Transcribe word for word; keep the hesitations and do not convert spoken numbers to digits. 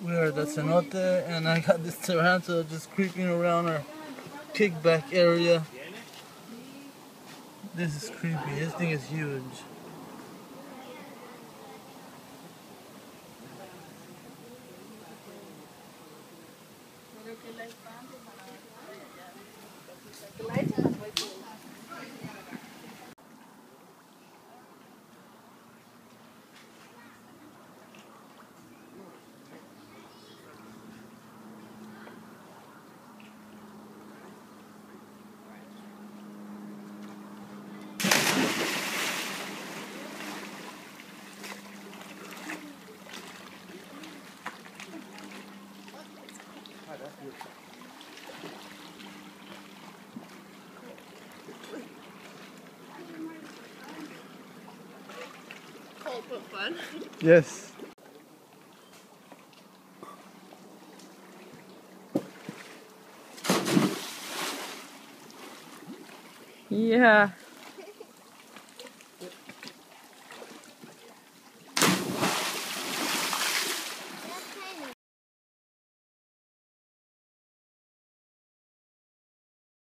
We're at the cenote and I got this tarantula just creeping around our kickback area. This is creepy. This thing is huge. Oh, for fun? Yes. Yeah.